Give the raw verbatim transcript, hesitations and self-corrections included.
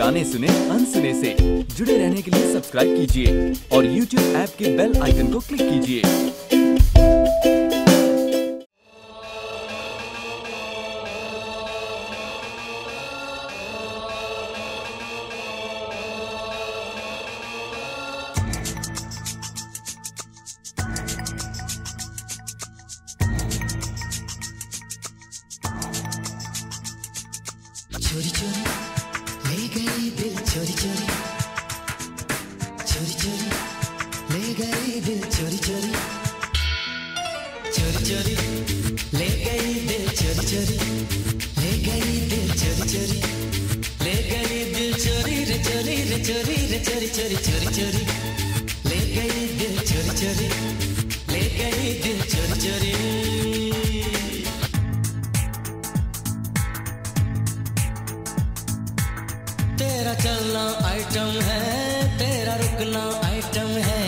गाने सुने अनसुने से जुड़े रहने के लिए सब्सक्राइब कीजिए और YouTube ऐप के बेल आइकन को क्लिक कीजिए। चोरी चोरी ले गई दिल, चोरी चोरी चोरी चोरी ले गई दिल, चोरी चोरी चोरी चोरी ले गई दिल, चोरी चोरी ले गई दिल, चोरी चोरी ले गई दिल, चोरी रे चोरी रे चोरी रे चोरी चोरी चोरी चोरी ले गई दिल, चोरी चोरी ले गई दिल, चोरी चोरी। तेरा चलना आइटम है, तेरा रुकना आइटम है।